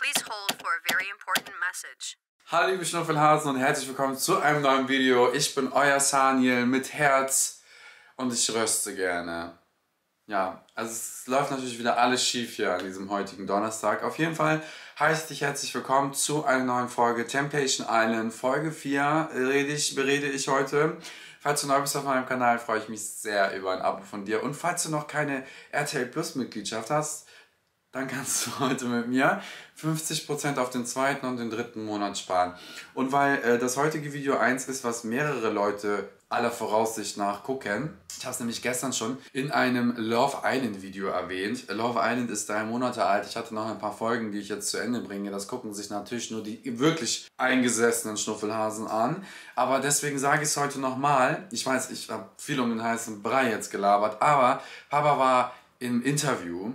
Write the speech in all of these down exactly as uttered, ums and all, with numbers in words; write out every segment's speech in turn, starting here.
Please hold for a very important message. Hallo liebe Schnuffelhasen und herzlich willkommen zu einem neuen Video. Ich bin euer Sanijel mit Herz und ich röste gerne. Ja, also es läuft natürlich wieder alles schief hier an diesem heutigen Donnerstag. Auf jeden Fall heiße ich dich herzlich willkommen zu einer neuen Folge Temptation Island. Folge vier rede ich, berede ich heute. Falls du neu bist auf meinem Kanal, freue ich mich sehr über ein Abo von dir. Und falls du noch keine R T L Plus Mitgliedschaft hast, dann kannst du heute mit mir fünfzig Prozent auf den zweiten und den dritten Monat sparen. Und weil äh, das heutige Video eins ist, was mehrere Leute aller Voraussicht nach gucken. Ich habe es nämlich gestern schon in einem Love Island Video erwähnt. Love Island ist drei Monate alt. Ich hatte noch ein paar Folgen, die ich jetzt zu Ende bringe. Das gucken sich natürlich nur die wirklich eingesessenen Schnuffelhasen an. Aber deswegen sage ich es heute nochmal. Ich weiß, ich habe viel um den heißen Brei jetzt gelabert. Aber Papa war im Interview.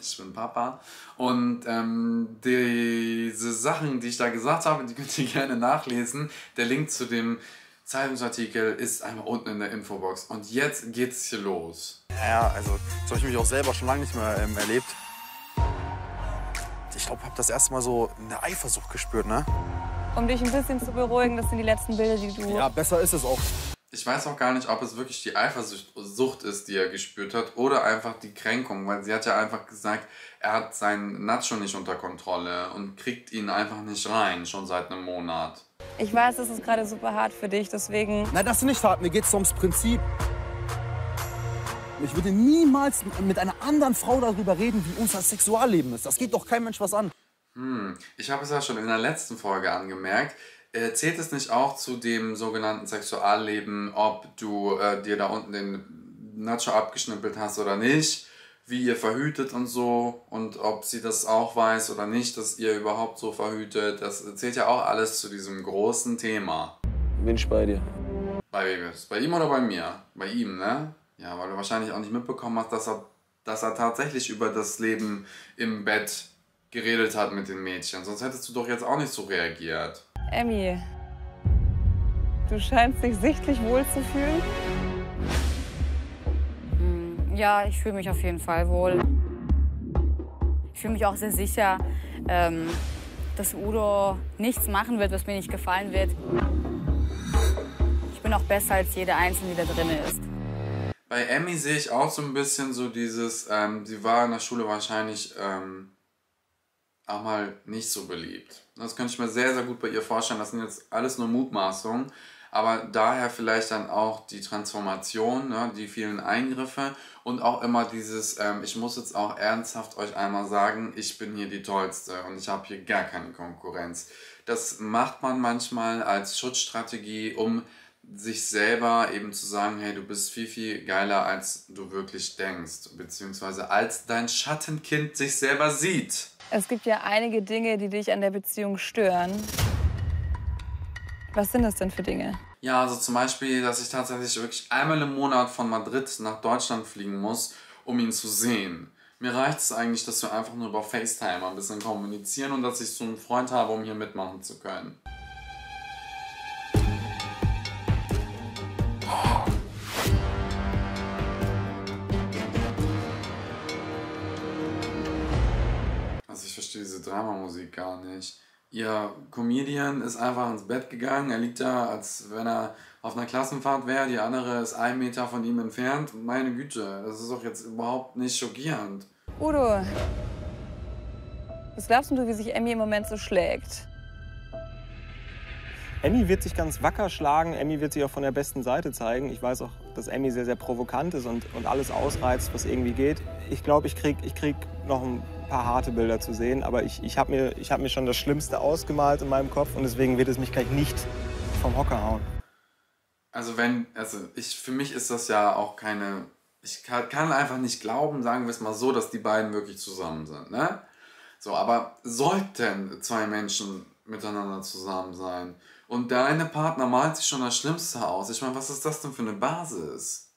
Ich bin Papa. Und ähm, diese Sachen, die ich da gesagt habe, die könnt ihr gerne nachlesen. Der Link zu dem Zeitungsartikel ist einmal unten in der Infobox. Und jetzt geht's hier los. Ja, also das habe ich mich auch selber schon lange nicht mehr ähm, erlebt. Ich glaube, ich habe das erste Mal so eine Eifersucht gespürt, ne? Um dich ein bisschen zu beruhigen, das sind die letzten Bilder, die du... Ja, besser ist es auch. Ich weiß auch gar nicht, ob es wirklich die Eifersucht ist, die er gespürt hat, oder einfach die Kränkung, weil sie hat ja einfach gesagt, er hat seinen Nacho nicht unter Kontrolle und kriegt ihn einfach nicht rein, schon seit einem Monat. Ich weiß, das ist gerade super hart für dich, deswegen... Nein, das ist nicht hart, mir geht's ums Prinzip. Ich würde niemals mit einer anderen Frau darüber reden, wie unser Sexualleben ist. Das geht doch kein Mensch was an. Hm, ich habe es ja schon in der letzten Folge angemerkt. Äh, zählt es nicht auch zu dem sogenannten Sexualleben, ob du äh, dir da unten den Nacho abgeschnippelt hast oder nicht? Wie ihr verhütet und so, und ob sie das auch weiß oder nicht, dass ihr überhaupt so verhütet. Das zählt ja auch alles zu diesem großen Thema. Bin ich bei dir. Bei wem? Bei ihm oder bei mir? Bei ihm, ne? Ja, weil du wahrscheinlich auch nicht mitbekommen hast, dass er, dass er tatsächlich über das Leben im Bett geredet hat mit den Mädchen. Sonst hättest du doch jetzt auch nicht so reagiert. Emmy, du scheinst dich sichtlich wohl zu fühlen. Ja, ich fühle mich auf jeden Fall wohl. Ich fühle mich auch sehr sicher, ähm, dass Udo nichts machen wird, was mir nicht gefallen wird. Ich bin auch besser als jede Einzelne, die da drin ist. Bei Emmy sehe ich auch so ein bisschen so dieses, ähm, sie war in der Schule wahrscheinlich ähm, auch mal nicht so beliebt. Das könnte ich mir sehr, sehr gut bei ihr vorstellen. Das sind jetzt alles nur Mutmaßungen. Aber daher vielleicht dann auch die Transformation, ne, die vielen Eingriffe und auch immer dieses, ähm, ich muss jetzt auch ernsthaft euch einmal sagen, ich bin hier die Tollste und ich habe hier gar keine Konkurrenz. Das macht man manchmal als Schutzstrategie, um sich selber eben zu sagen, hey, du bist viel, viel geiler, als du wirklich denkst, beziehungsweise als dein Schattenkind sich selber sieht. Es gibt ja einige Dinge, die dich an der Beziehung stören. Was sind das denn für Dinge? Ja, also zum Beispiel, dass ich tatsächlich wirklich einmal im Monat von Madrid nach Deutschland fliegen muss, um ihn zu sehen. Mir reicht es eigentlich, dass wir einfach nur über FaceTime ein bisschen kommunizieren und dass ich so einen Freund habe, um hier mitmachen zu können. Also ich verstehe diese Dramamusik gar nicht. Ihr Comedian ist einfach ins Bett gegangen, er liegt da, als wenn er auf einer Klassenfahrt wäre, die andere ist einen Meter von ihm entfernt. Meine Güte, das ist doch jetzt überhaupt nicht schockierend. Udo, was glaubst du, wie sich Emmy im Moment so schlägt? Emmy wird sich ganz wacker schlagen, Emmy wird sich auch von der besten Seite zeigen. Ich weiß auch, dass Emmy sehr, sehr provokant ist und, und alles ausreizt, was irgendwie geht. Ich glaube, ich krieg, ich krieg noch ein... ein paar harte Bilder zu sehen, aber ich, ich habe mir, ich hab mir schon das Schlimmste ausgemalt in meinem Kopf und deswegen wird es mich gleich nicht vom Hocker hauen. Also wenn, also ich, für mich ist das ja auch keine, ich kann, kann einfach nicht glauben, sagen wir es mal so, dass die beiden wirklich zusammen sind, ne? So, aber sollten zwei Menschen miteinander zusammen sein und der eine Partner malt sich schon das Schlimmste aus, ich meine, was ist das denn für eine Basis?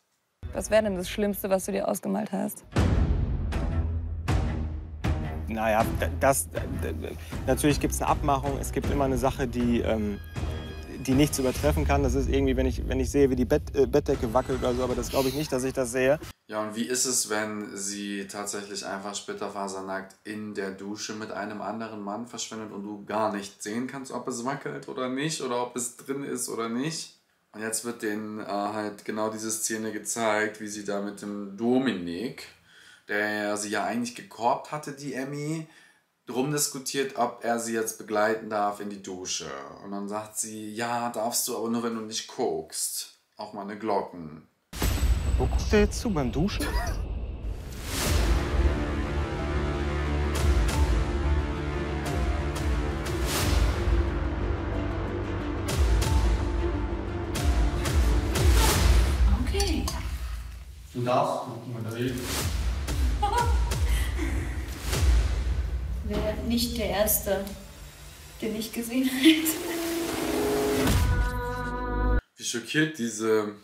Was wäre denn das Schlimmste, was du dir ausgemalt hast? Naja, das, natürlich gibt es eine Abmachung, es gibt immer eine Sache, die, ähm, die nichts übertreffen kann. Das ist irgendwie, wenn ich, wenn ich sehe, wie die Bett, äh, Bettdecke wackelt oder so, aber das glaube ich nicht, dass ich das sehe. Ja, und wie ist es, wenn sie tatsächlich einfach splitterfasernackt in der Dusche mit einem anderen Mann verschwindet und du gar nicht sehen kannst, ob es wackelt oder nicht oder ob es drin ist oder nicht? Und jetzt wird denen äh, halt genau diese Szene gezeigt, wie sie da mit dem Dominik, der sie ja eigentlich gekorbt hatte, die Emmy, drum diskutiert, ob er sie jetzt begleiten darf in die Dusche. Und dann sagt sie, ja, darfst du, aber nur, wenn du nicht guckst. Auch meine Glocken. Wo guckt der jetzt zu, beim Duschen? Okay. Du darfst gucken, oder wie? Wäre nicht der Erste, den ich gesehen hätte. Wie schockiert diese,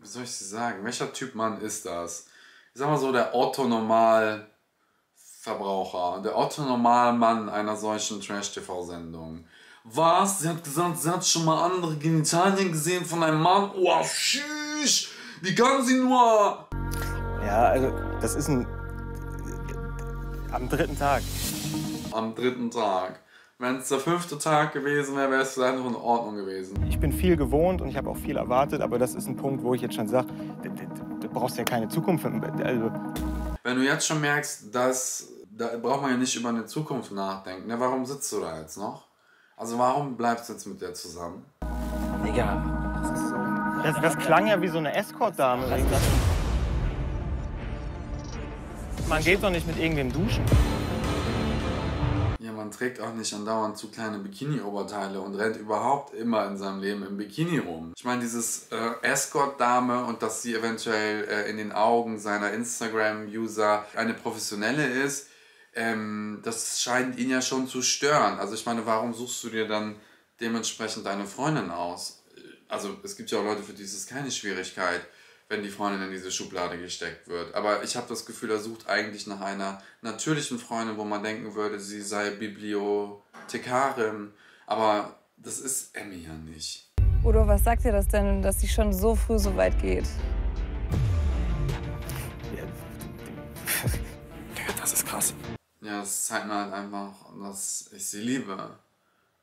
wie soll ich sie sagen, welcher Typ Mann ist das? Ich sag mal so, der Otto-Normal-Verbraucher, der Otto-Normal-Mann einer solchen Trash-T V-Sendung. Was? Sie hat gesagt, sie hat schon mal andere Genitalien gesehen von einem Mann? Oh, schüch! Wie kann sie nur? Ja, also, das ist ein... am dritten Tag. Am dritten Tag. Wenn es der fünfte Tag gewesen wäre, wäre es vielleicht noch in Ordnung gewesen. Ich bin viel gewohnt und ich habe auch viel erwartet, aber das ist ein Punkt, wo ich jetzt schon sage, du brauchst ja keine Zukunft. Also wenn du jetzt schon merkst, dass, da braucht man ja nicht über eine Zukunft nachdenken. Ja, warum sitzt du da jetzt noch? Also warum bleibst du jetzt mit der zusammen? Digga, das ist so... Das, das klang ja wie so eine Escort-Dame. Man geht doch nicht mit irgendwem duschen. Ja, man trägt auch nicht andauernd zu kleine Bikini-Oberteile und rennt überhaupt immer in seinem Leben im Bikini rum. Ich meine, dieses äh, Escort-Dame und dass sie eventuell äh, in den Augen seiner Instagram-User eine professionelle ist, ähm, das scheint ihn ja schon zu stören. Also ich meine, warum suchst du dir dann dementsprechend deine Freundin aus? Also es gibt ja auch Leute, für die ist es keine Schwierigkeit, wenn die Freundin in diese Schublade gesteckt wird. Aber ich habe das Gefühl, er sucht eigentlich nach einer natürlichen Freundin, wo man denken würde, sie sei Bibliothekarin. Aber das ist Emmy ja nicht. Udo, was sagt dir das denn, dass sie schon so früh so weit geht? Ja, das ist krass. Ja, das zeigt mir halt einfach, dass ich sie liebe.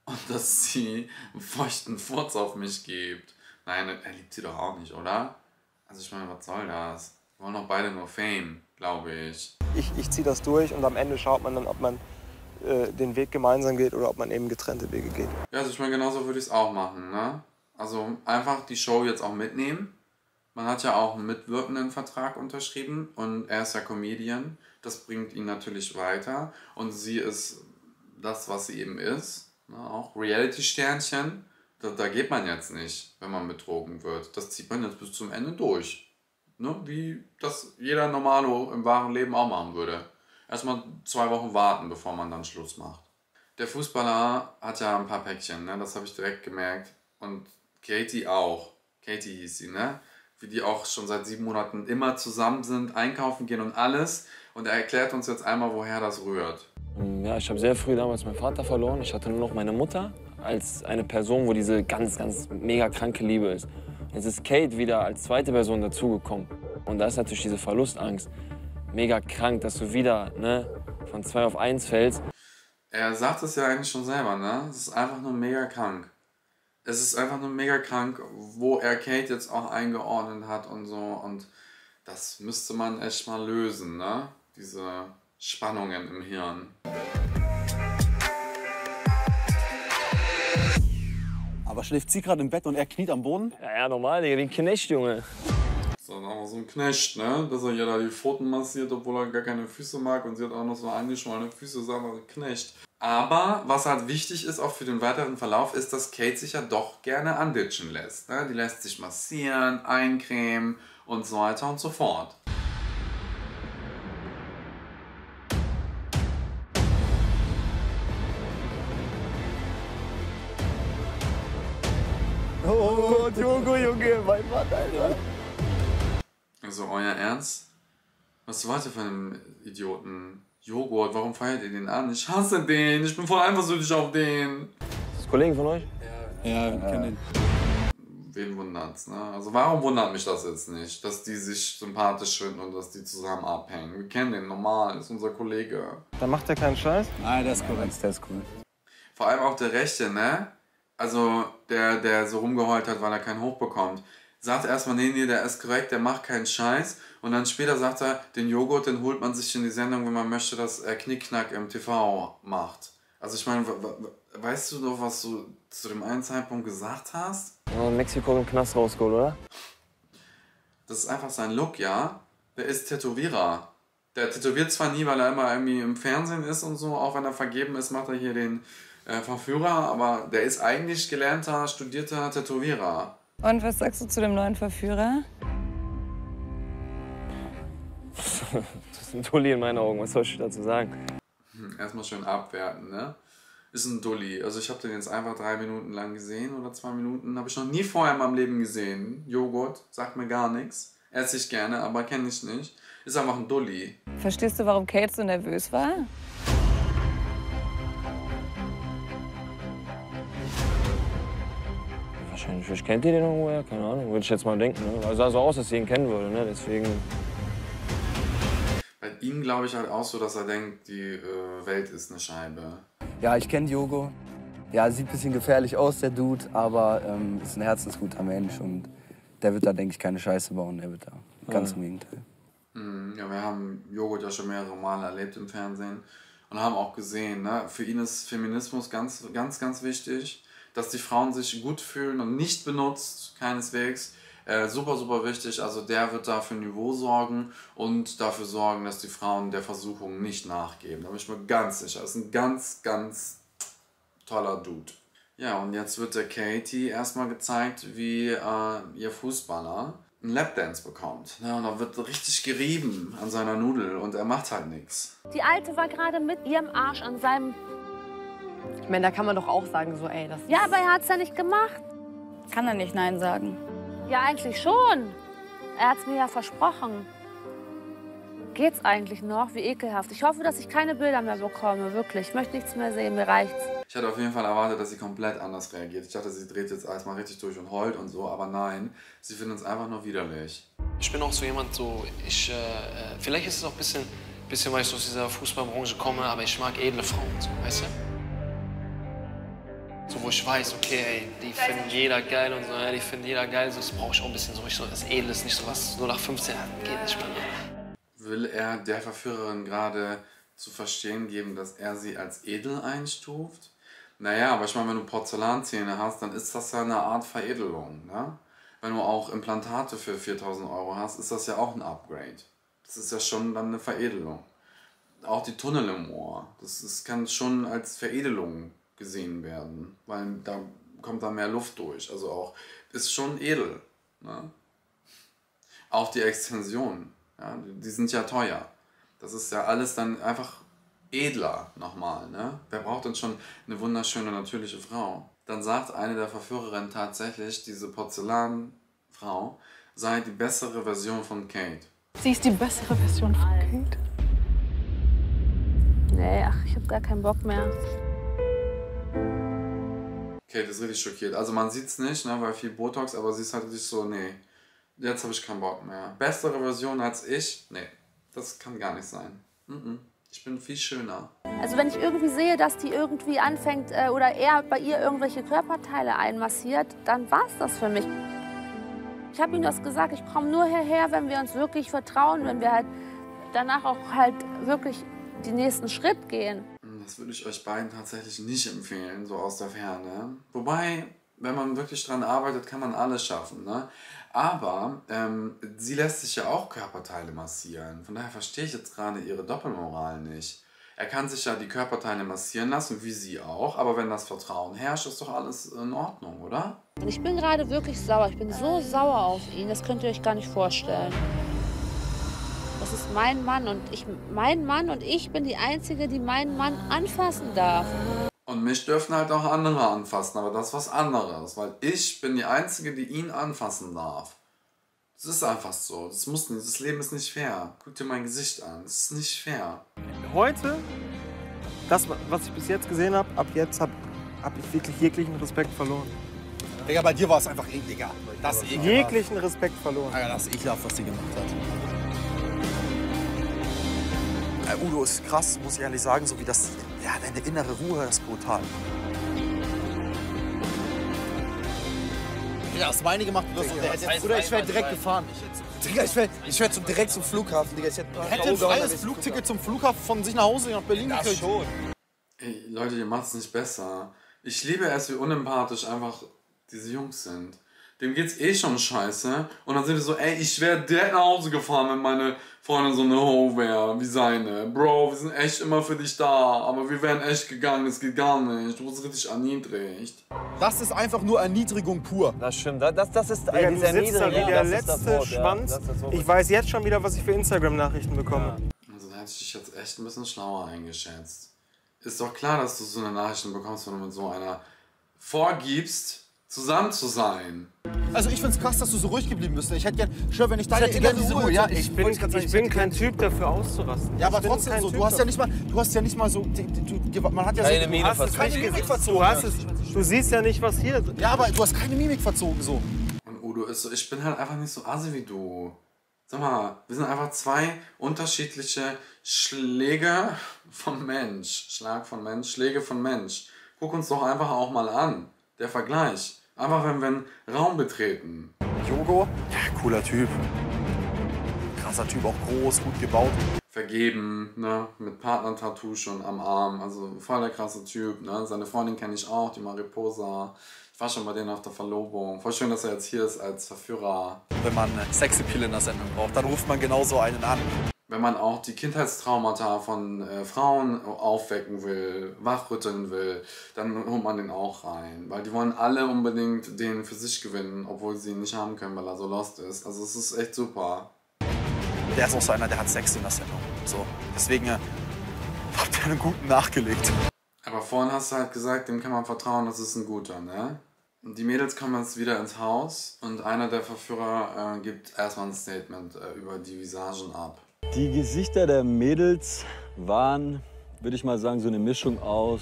Und dass sie einen feuchten Furz auf mich gibt. Nein, er liebt sie doch auch nicht, oder? Also ich meine, was soll das? Wir wollen doch beide nur Fame, glaube ich. Ich, ich ziehe das durch und am Ende schaut man dann, ob man äh, den Weg gemeinsam geht oder ob man eben getrennte Wege geht. Ja, also ich meine, genauso würde ich es auch machen, ne? Also einfach die Show jetzt auch mitnehmen. Man hat ja auch einen mitwirkenden Vertrag unterschrieben und er ist ja Comedian. Das bringt ihn natürlich weiter und sie ist das, was sie eben ist, ne? Auch Reality-Sternchen. Da, da geht man jetzt nicht, wenn man betrogen wird. Das zieht man jetzt bis zum Ende durch. Ne? Wie das jeder Normalo im wahren Leben auch machen würde. Erstmal zwei Wochen warten, bevor man dann Schluss macht. Der Fußballer hat ja ein paar Päckchen, ne? Das habe ich direkt gemerkt. Und Katie auch. Katie hieß sie, ne? Wie die auch schon seit sieben Monaten immer zusammen sind, einkaufen gehen und alles. Und er erklärt uns jetzt einmal, woher das rührt. Ja, ich habe sehr früh damals meinen Vater verloren. Ich hatte nur noch meine Mutter als eine Person, wo diese ganz, ganz mega kranke Liebe ist. Jetzt ist Kate wieder als zweite Person dazugekommen. Und da ist natürlich diese Verlustangst mega krank, dass du wieder, ne, von zwei auf eins fällst. Er sagt es ja eigentlich schon selber, ne? Es ist einfach nur mega krank. Es ist einfach nur mega krank, wo er Kate jetzt auch eingeordnet hat und so. Und das müsste man echt mal lösen, ne? Diese Spannungen im Hirn. Aber schläft sie gerade im Bett und er kniet am Boden? Ja, ja, normal, Digga, wie ein Knecht, Junge. Das ist auch so ein Knecht, ne? Dass er ja da die Pfoten massiert, obwohl er gar keine Füße mag. Und sie hat auch noch so angeschwollene Füße, sagen wir mal, Knecht. Aber was halt wichtig ist, auch für den weiteren Verlauf, ist, dass Kate sich ja doch gerne anditschen lässt. Ne? Die lässt sich massieren, eincremen und so weiter und so fort. Oh, Yogo, Junge, mein Mann, Alter. Also, euer Ernst? Was wollt ihr von dem Idioten? Joghurt, warum feiert ihr den an? Ich hasse den, ich bin voll eifersüchtig auf den. Ist das ein Kollege von euch? Ja, ja, wir kennen den. wen wundert's, ne? Also warum wundert mich das jetzt nicht, dass die sich sympathisch finden und dass die zusammen abhängen? Wir kennen den, normal, ist unser Kollege. Dann macht der keinen Scheiß? Nein, das ist cool. Das ist cool. Vor allem auch der Rechte, ne? Also der, der so rumgeheult hat, weil er keinen Hoch bekommt. Sagt erstmal, nee, nee, der ist korrekt, der macht keinen Scheiß. Und dann später sagt er, den Joghurt, den holt man sich in die Sendung, wenn man möchte, dass er Knickknack im T V macht. Also ich meine, weißt du doch, was du zu dem einen Zeitpunkt gesagt hast? Ja, in Mexiko im Knast rausgeholt, oder? Das ist einfach sein Look, ja? Der ist Tätowierer. Der tätowiert zwar nie, weil er immer irgendwie im Fernsehen ist und so, auch wenn er vergeben ist, macht er hier den äh, Verführer, aber der ist eigentlich gelernter, studierter Tätowierer. Und was sagst du zu dem neuen Verführer? Das ist ein Dulli in meinen Augen, was soll ich dazu sagen? Erstmal schön abwerten, ne? Ist ein Dulli. Also ich habe den jetzt einfach drei Minuten lang gesehen oder zwei Minuten. Habe ich noch nie vorher in meinem Leben gesehen. Joghurt, sagt mir gar nichts. Esse ich gerne, aber kenne ich nicht. Ist einfach ein Dulli. Verstehst du, warum Kate so nervös war? Wahrscheinlich, vielleicht kennt ihr den irgendwoher, keine Ahnung. Würde ich jetzt mal denken, ne? Weil sah so aus, dass ich ihn kennen würde, ne? Deswegen... Bei ihm glaube ich halt auch so, dass er denkt, die äh, Welt ist eine Scheibe. Ja, ich kenne Yogo. Ja, sieht ein bisschen gefährlich aus, der Dude, aber ähm, ist ein herzensguter Mensch und der wird da, denke ich, keine Scheiße bauen, der wird da. Ganz ja. Im Gegenteil. Ja, wir haben Yogo ja schon mehrere Male erlebt im Fernsehen und haben auch gesehen, ne? Für ihn ist Feminismus ganz, ganz, ganz wichtig, dass die Frauen sich gut fühlen und nicht benutzt, keineswegs. Äh, super, super wichtig. Also der wird dafür Niveau sorgen und dafür sorgen, dass die Frauen der Versuchung nicht nachgeben. Da bin ich mir ganz sicher. Das ist ein ganz, ganz toller Dude. Ja, und jetzt wird der Katie erstmal gezeigt, wie äh, ihr Fußballer einen Lapdance bekommt. Ja, und da wird richtig gerieben an seiner Nudel und er macht halt nichts. Die Alte war gerade mit ihrem Arsch an seinem... Ich meine, da kann man doch auch sagen, so ey, das ist... Ja, aber er hat's ja nicht gemacht. Kann er nicht Nein sagen. Ja, eigentlich schon. Er hat's mir ja versprochen. Geht's eigentlich noch? Wie ekelhaft. Ich hoffe, dass ich keine Bilder mehr bekomme, wirklich. Ich möchte nichts mehr sehen, mir reicht's. Ich hatte auf jeden Fall erwartet, dass sie komplett anders reagiert. Ich dachte, sie dreht jetzt erstmal richtig durch und heult und so, aber nein, sie findet es einfach nur widerlich. Ich bin auch so jemand, so, ich, äh, vielleicht ist es auch ein bisschen, bisschen, weil ich so aus dieser Fußballbranche komme, aber ich mag edle Frauen, so, weißt du? So, wo ich weiß, okay, ey, die findet jeder geil und so, ja, die findet jeder geil, so, das brauche ich auch ein bisschen so, ich so das Edles, nicht so was, so nach fünfzehn geht nicht mehr. Will er der Verführerin gerade zu verstehen geben, dass er sie als edel einstuft? Naja, aber ich meine, wenn du Porzellanzähne hast, dann ist das ja eine Art Veredelung, ne? Wenn du auch Implantate für viertausend Euro hast, ist das ja auch ein Upgrade. Das ist ja schon dann eine Veredelung. Auch die Tunnel im Ohr, das ist, kann schon als Veredelung gesehen werden, weil da kommt dann mehr Luft durch, also auch, ist schon edel, ne? Auch die Extensionen, ja, die sind ja teuer, das ist ja alles dann einfach edler nochmal, ne? Wer braucht denn schon eine wunderschöne, natürliche Frau? Dann sagt eine der Verführerinnen tatsächlich, diese Porzellanfrau sei die bessere Version von Kate. Sie ist die bessere Version von Kate? Nee, ach, ich hab gar keinen Bock mehr. Kate ist richtig schockiert. Also man sieht es nicht, ne, weil viel Botox, aber sie ist halt richtig so, nee, jetzt habe ich keinen Bock mehr. Bessere Version als ich? Nee, das kann gar nicht sein. Mm-mm. Ich bin viel schöner. Also wenn ich irgendwie sehe, dass die irgendwie anfängt äh, oder er bei ihr irgendwelche Körperteile einmassiert, dann war es das für mich. Ich habe ihm das gesagt, ich komme nur hierher, wenn wir uns wirklich vertrauen, wenn wir halt danach auch halt wirklich den nächsten Schritt gehen. Das würde ich euch beiden tatsächlich nicht empfehlen, so aus der Ferne. Wobei, wenn man wirklich dran arbeitet, kann man alles schaffen, ne? Aber ähm, sie lässt sich ja auch Körperteile massieren. Von daher verstehe ich jetzt gerade ihre Doppelmoral nicht. Er kann sich ja die Körperteile massieren lassen, wie sie auch. Aber wenn das Vertrauen herrscht, ist doch alles in Ordnung, oder? Ich bin gerade wirklich sauer. Ich bin so sauer auf ihn. Das könnt ihr euch gar nicht vorstellen. Das ist mein Mann und ich, mein Mann und ich bin die Einzige, die meinen Mann anfassen darf. Und mich dürfen halt auch andere anfassen, aber das ist was anderes, weil ich bin die Einzige, die ihn anfassen darf. Das ist einfach so, das muss nicht, das Leben ist nicht fair. Guck dir mein Gesicht an, das ist nicht fair. Heute, das was ich bis jetzt gesehen habe, ab jetzt habe hab ich wirklich jeglichen Respekt verloren. Digga, bei dir war es einfach ekliger. Das eklig. Jeglichen Respekt verloren. Alter, das ist ekelhaft, was sie gemacht hat. Udo ist krass, muss ich ehrlich sagen, so wie das. Ja, deine innere Ruhe ist brutal. Ja, das meine gemacht, du ja, das heißt, oder ich wäre direkt gefahren. Digga, ich wäre ich wär direkt zum Flughafen, Digga. Ich hätte hätte ein freies Flugticket zum Flughafen von sich nach Hause nach Berlin ja, gekriegt. Schon. Ey, Leute, ihr macht es nicht besser. Ich liebe es, wie unempathisch einfach diese Jungs sind. Dem geht's eh schon scheiße. Und dann sind die so, ey, ich wäre direkt nach Hause gefahren, wenn meine Freundin so eine Ho wäre, wie seine. Bro, wir sind echt immer für dich da, aber wir wären echt gegangen, das geht gar nicht. Du wurdest richtig erniedrigt. Das ist einfach nur Erniedrigung pur. Das stimmt, das, das ist ja, diese Erniedrigung. Ja, der letzte Wort, Schwanz. Ja, das das ich weiß jetzt schon wieder, was ich für Instagram-Nachrichten bekomme. Ja. Also da hätte ich dich jetzt echt ein bisschen schlauer eingeschätzt. Ist doch klar, dass du so eine Nachrichten bekommst, wenn du mit so einer vorgibst, zusammen zu sein. Also ich find's krass, dass du so ruhig geblieben bist. Ich hätte gern, schön, wenn ich deine hätte gerne diese Ruhe. Ruhe. Ja, ich, ich bin, ich ich bin kein Typ dafür auszurasten. Ja, aber trotzdem so. Typ du hast ja nicht mal, du hast ja nicht mal so, du, du, man hat ja keine so, Mimik hast keine Mimik verzogen. Du, hast es, du siehst ja nicht, was hier. Ja, aber du hast keine Mimik verzogen so. Und Udo ist so, ich bin halt einfach nicht so assi wie du. Sag mal, wir sind einfach zwei unterschiedliche Schläge von Mensch, Schlag von Mensch, Schläge von Mensch. Guck uns doch einfach auch mal an, der Vergleich. Einfach wenn wir einen Raum betreten. Yogo? Ja, cooler Typ. Krasser Typ, auch groß, gut gebaut. Vergeben, ne? Mit Partner-Tattoo schon am Arm. Also voll der krasse Typ, ne? Seine Freundin kenne ich auch, die Mariposa. Ich war schon bei denen auf der Verlobung. Voll schön, dass er jetzt hier ist als Verführer. Wenn man eine sexy Pille in der Sendung braucht, dann ruft man genauso einen an. Wenn man auch die Kindheitstraumata von äh, Frauen aufwecken will, wachrütteln will, dann holt man den auch rein. Weil die wollen alle unbedingt den für sich gewinnen, obwohl sie ihn nicht haben können, weil er so lost ist. Also es ist echt super. Der ist auch so einer, der hat Sex in der Sendung. So. Deswegen äh, habt ihr einen guten nachgelegt. Aber vorhin hast du halt gesagt, dem kann man vertrauen, das ist ein guter, ne? Die Mädels kommen jetzt wieder ins Haus und einer der Verführer äh, gibt erstmal ein Statement äh, über die Visagen ab. Die Gesichter der Mädels waren, würde ich mal sagen, so eine Mischung aus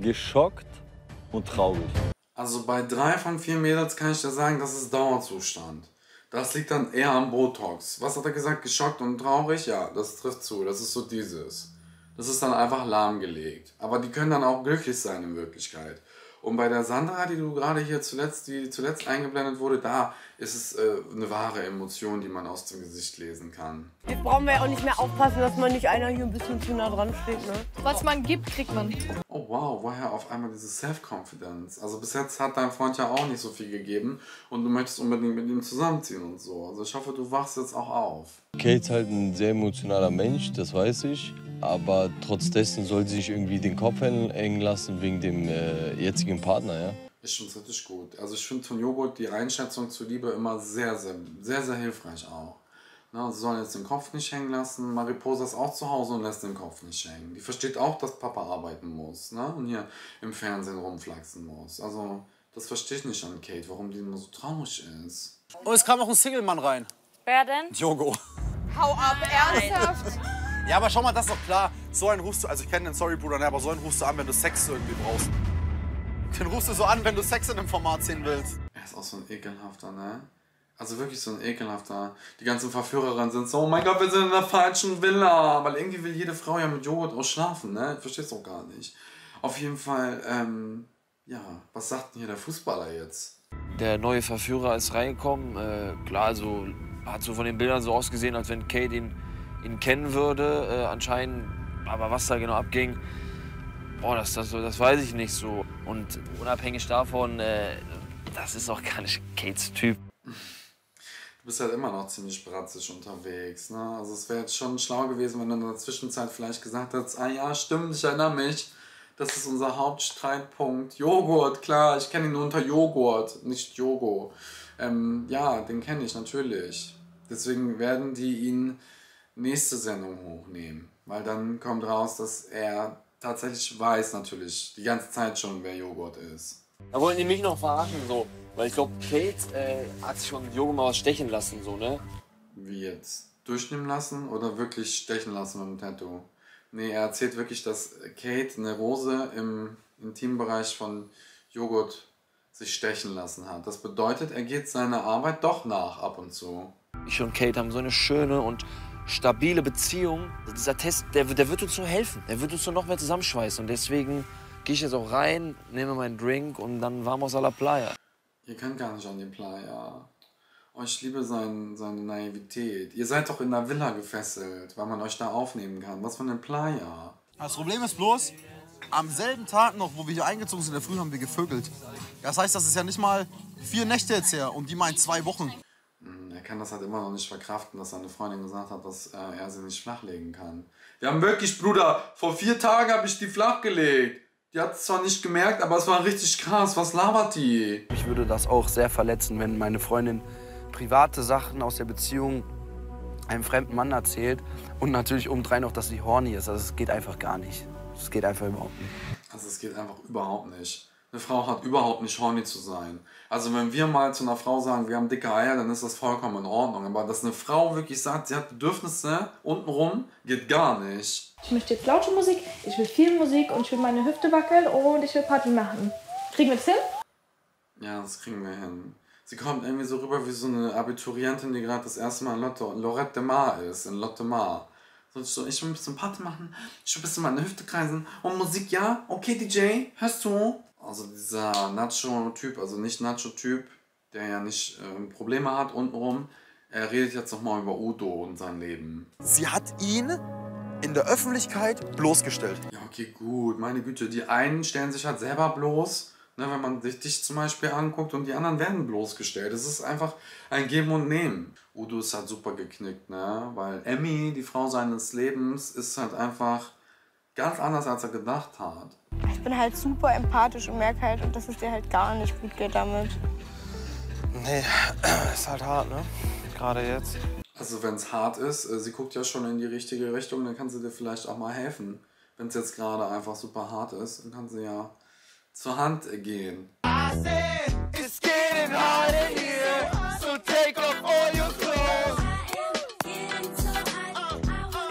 geschockt und traurig. Also bei drei von vier Mädels kann ich dir sagen, das ist Dauerzustand. Das liegt dann eher am Botox. Was hat er gesagt? Geschockt und traurig? Ja, das trifft zu. Das ist so dieses. Das ist dann einfach lahmgelegt. Aber die können dann auch glücklich sein in Wirklichkeit. Und bei der Sandra, die du gerade hier zuletzt, die zuletzt eingeblendet wurde, da ist es äh, eine wahre Emotion, die man aus dem Gesicht lesen kann. Jetzt brauchen wir ja auch nicht mehr aufpassen, dass man nicht einer hier ein bisschen zu nah dran steht, ne? Was man gibt, kriegt man. Oh wow, woher auf einmal diese Self-Confidence? Also bis jetzt hat dein Freund ja auch nicht so viel gegeben und du möchtest unbedingt mit ihm zusammenziehen und so. Also ich hoffe, du wachst jetzt auch auf. Kate ist halt ein sehr emotionaler Mensch, das weiß ich. Aber trotz dessen soll sie sich irgendwie den Kopf hängen lassen wegen dem äh, jetzigen Partner, ja? Ist schon richtig gut. Also ich finde von Joghurt die Einschätzung zur Liebe immer sehr, sehr, sehr, sehr hilfreich auch. Na, sie sollen jetzt den Kopf nicht hängen lassen. Mariposa ist auch zu Hause und lässt den Kopf nicht hängen. Die versteht auch, dass Papa arbeiten muss, ne? Und hier im Fernsehen rumflaxen muss. Also das verstehe ich nicht an Kate, warum die immer so traurig ist. Und es kam noch ein Single-Mann rein. Wer denn? Yogo. Hau ab, ernsthaft? Ja, aber schau mal, das ist doch klar. So einen rufst du, also ich kenne den, sorry Bruder, aber so einen rufst du an, wenn du Sex irgendwie brauchst. Den rufst du so an, wenn du Sex in dem Format sehen willst. Er ist auch so ein ekelhafter, ne? Also wirklich so ein ekelhafter. Die ganzen Verführerinnen sind so, oh mein Gott, wir sind in der falschen Villa. Weil irgendwie will jede Frau ja mit Joghurt auch schlafen, ne? Verstehst du auch gar nicht. Auf jeden Fall, ähm, ja, was sagt denn hier der Fußballer jetzt? Der neue Verführer ist reingekommen. Äh, klar, so, hat so von den Bildern so ausgesehen, als wenn Kate ihn ihn kennen würde, äh, anscheinend, aber was da genau abging, boah, das, das, das weiß ich nicht so. Und unabhängig davon, äh, das ist auch gar nicht Kates Typ. Du bist halt immer noch ziemlich bratzig unterwegs, ne? Also es wäre jetzt schon schlau gewesen, wenn du in der Zwischenzeit vielleicht gesagt hättest, ah ja, stimmt, ich erinnere mich, das ist unser Hauptstreitpunkt. Joghurt, klar, ich kenne ihn nur unter Joghurt, nicht Yogo. Ähm, ja, den kenne ich natürlich. Deswegen werden die ihn nächste Sendung hochnehmen, weil dann kommt raus, dass er tatsächlich weiß natürlich die ganze Zeit schon, wer Joghurt ist. Da wollten die mich noch verarschen, so, weil ich glaube, Kate äh, hat sich von Joghurt mal was stechen lassen, so, ne? Wie jetzt? Durchnehmen lassen oder wirklich stechen lassen mit dem Tattoo? Nee, er erzählt wirklich, dass Kate eine Rose im Intimbereich von Joghurt sich stechen lassen hat. Das bedeutet, er geht seiner Arbeit doch nach ab und zu. Ich und Kate haben so eine schöne und stabile Beziehung. Dieser Test, der, der wird uns nur helfen. Der wird uns nur noch mehr zusammenschweißen. Und deswegen gehe ich jetzt auch rein, nehme meinen Drink und dann vamos a la playa. Ihr könnt gar nicht an die Playa. Oh, ich liebe sein, seine Naivität. Ihr seid doch in der Villa gefesselt, weil man euch da aufnehmen kann. Was für eine Playa. Das Problem ist bloß, am selben Tag noch, wo wir hier eingezogen sind, in der Früh haben wir gevögelt. Das heißt, das ist ja nicht mal vier Nächte jetzt her und die meinen zwei Wochen. Er kann das halt immer noch nicht verkraften, dass seine Freundin gesagt hat, dass äh, er sie nicht flachlegen kann. Wir haben wirklich, Bruder, vor vier Tagen habe ich die flachgelegt. Die hat es zwar nicht gemerkt, aber es war richtig krass. Was labert die? Mich würde das auch sehr verletzen, wenn meine Freundin private Sachen aus der Beziehung einem fremden Mann erzählt. Und natürlich obendrein noch, dass sie horny ist. Also es geht einfach gar nicht. Es geht einfach überhaupt nicht. Also es geht einfach überhaupt nicht. Eine Frau hat überhaupt nicht horny zu sein. Also wenn wir mal zu einer Frau sagen, wir haben dicke Eier, dann ist das vollkommen in Ordnung. Aber dass eine Frau wirklich sagt, sie hat Bedürfnisse untenrum, geht gar nicht. Ich möchte jetzt laute Musik, ich will viel Musik und ich will meine Hüfte wackeln und ich will Party machen. Kriegen wir das hin? Ja, das kriegen wir hin. Sie kommt irgendwie so rüber wie so eine Abiturientin, die gerade das erste Mal in Lloret de Mar ist, in Lloret de Mar. So, ich will ein bisschen Party machen, ich will ein bisschen meine Hüfte kreisen und Musik, ja? Okay, D J, hörst du? Also dieser Nacho-Typ, also nicht Nacho-Typ, der ja nicht äh, Probleme hat untenrum, er redet jetzt nochmal über Udo und sein Leben. Sie hat ihn in der Öffentlichkeit bloßgestellt. Ja, okay, gut, meine Güte, die einen stellen sich halt selber bloß. Ne, wenn man sich dich zum Beispiel anguckt und die anderen werden bloßgestellt. Es ist einfach ein Geben und Nehmen. Udo ist halt super geknickt, ne? Weil Emmy, die Frau seines Lebens, ist halt einfach ganz anders, als er gedacht hat. Ich bin halt super empathisch und merke halt, dass es dir halt gar nicht gut geht damit. Nee, ist halt hart, ne? Gerade jetzt. Also wenn es hart ist, sie guckt ja schon in die richtige Richtung, dann kann sie dir vielleicht auch mal helfen. Wenn es jetzt gerade einfach super hart ist, dann kann sie ja zur Hand gehen.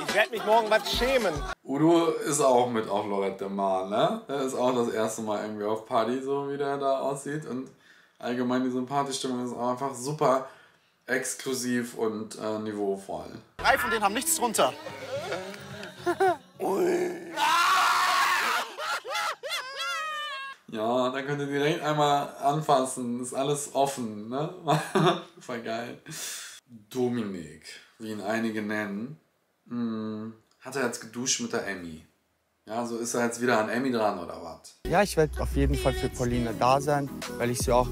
Ich werde mich morgen was schämen. Udo ist auch mit auf Lloret de Mar, ne? Er ist auch das erste Mal irgendwie auf Party, so wie der da aussieht. Und allgemein die Sympathiestimmung ist auch einfach super exklusiv und äh, niveauvoll. Drei von denen haben nichts drunter. Ui. Ja, da könnt ihr direkt einmal anfassen. Ist alles offen, ne? Voll geil. Dominik, wie ihn einige nennen, hm, hat er jetzt geduscht mit der Emmy. Ja, so ist er jetzt wieder an Emmy dran oder was? Ja, ich werde auf jeden Fall für Pauline da sein, weil ich sie auch,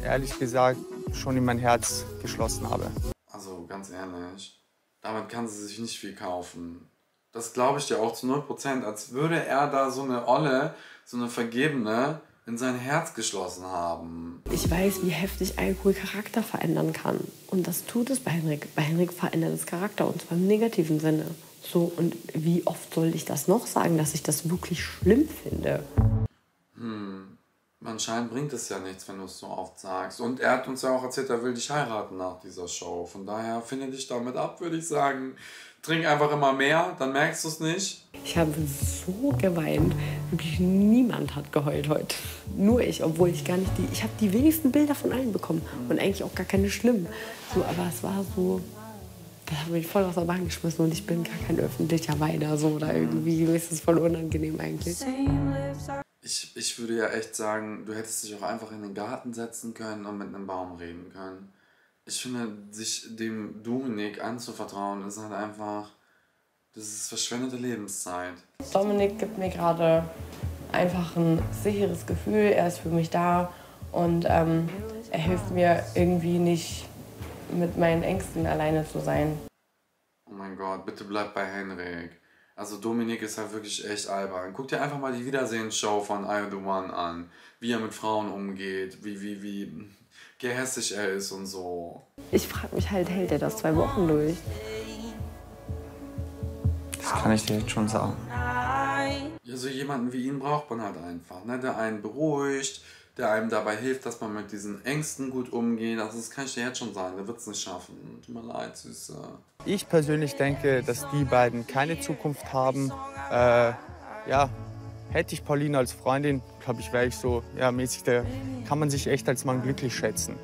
ehrlich gesagt, schon in mein Herz geschlossen habe. Also, ganz ehrlich, damit kann sie sich nicht viel kaufen. Das glaube ich dir auch zu null Prozent, als würde er da so eine Olle, so eine Vergebene in sein Herz geschlossen haben. Ich weiß, wie heftig Alkohol Charakter verändern kann. Und das tut es bei Henrik. Bei Henrik verändert es Charakter, und zwar im negativen Sinne. So, und wie oft soll ich das noch sagen, dass ich das wirklich schlimm finde? Hm, anscheinend bringt es ja nichts, wenn du es so oft sagst. Und er hat uns ja auch erzählt, er will dich heiraten nach dieser Show. Von daher finde dich damit ab, würde ich sagen. Trink einfach immer mehr, dann merkst du es nicht. Ich habe so geweint. Wirklich niemand hat geheult heute. Nur ich, obwohl ich gar nicht die... Ich habe die wenigsten Bilder von allen bekommen. Und eigentlich auch gar keine schlimmen. So, aber es war so... Das hat mich voll aus der Bahn geschmissen. Und ich bin gar kein öffentlicher Weiner. So, oder irgendwie ist es voll unangenehm eigentlich. Ich, ich würde ja echt sagen, du hättest dich auch einfach in den Garten setzen können und mit einem Baum reden können. Ich finde, sich dem Dominik anzuvertrauen, ist halt einfach, das ist verschwendete Lebenszeit. Dominik gibt mir gerade einfach ein sicheres Gefühl, er ist für mich da und ähm, er hilft mir irgendwie nicht, mit meinen Ängsten alleine zu sein. Oh mein Gott, bitte bleib bei Henrik. Also Dominik ist halt wirklich echt albern. Guck dir einfach mal die Wiedersehensshow von I am the one an, wie er mit Frauen umgeht, wie, wie, wie... gehässig er ist und so. Ich frage mich halt, hält er das zwei Wochen durch? Das kann ich dir jetzt schon sagen. Ja, so jemanden wie ihn braucht man halt einfach, ne? Der einen beruhigt, der einem dabei hilft, dass man mit diesen Ängsten gut umgeht. Also das kann ich dir jetzt schon sagen, der wird es nicht schaffen. Tut mir leid, Süße. Ich persönlich denke, dass die beiden keine Zukunft haben. Äh, ja, hätte ich Pauline als Freundin, glaube ich, wäre ich so, ja, mäßig, da kann man sich echt als Mann glücklich schätzen.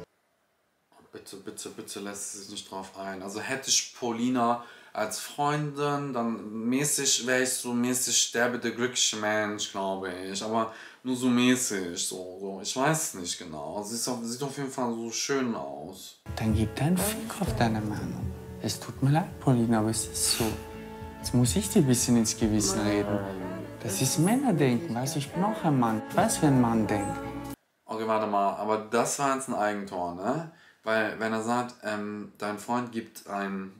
Bitte, bitte, bitte lässt sie sich nicht drauf ein. Also hätte ich Paulina als Freundin, dann mäßig wäre ich so mäßig der bitte glückliche Mensch, glaube ich. Aber nur so mäßig, so, so. Ich weiß nicht genau. Sie ist auf, sieht auf jeden Fall so schön aus. Dann gib deinen Fick auf deine Meinung. Es tut mir leid, Paulina, aber es ist so. Jetzt muss ich dir ein bisschen ins Gewissen reden. Das ist Männerdenken, weißt du, ich bin auch ein Mann. Ich weiß, wie ein Mann denkt. Okay, warte mal, aber das war jetzt ein Eigentor, ne? Weil, wenn er sagt, ähm, dein Freund gibt einen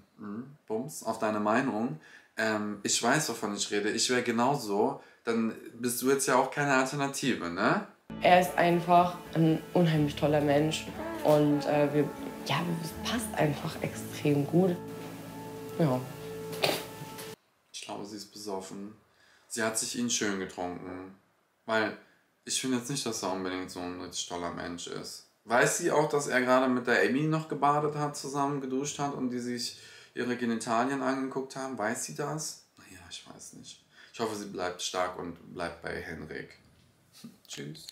Bums auf deine Meinung, ähm, ich weiß, wovon ich rede, ich wäre genauso, dann bist du jetzt ja auch keine Alternative, ne? Er ist einfach ein unheimlich toller Mensch und äh, wir, ja, es passt einfach extrem gut. Ja. Ich glaube, sie ist besoffen. Sie hat sich ihn schön getrunken, weil ich finde jetzt nicht, dass er unbedingt so ein richtig toller Mensch ist. Weiß sie auch, dass er gerade mit der Emmy noch gebadet hat, zusammen geduscht hat und die sich ihre Genitalien angeguckt haben? Weiß sie das? Naja, ich weiß nicht. Ich hoffe, sie bleibt stark und bleibt bei Henrik. Tschüss.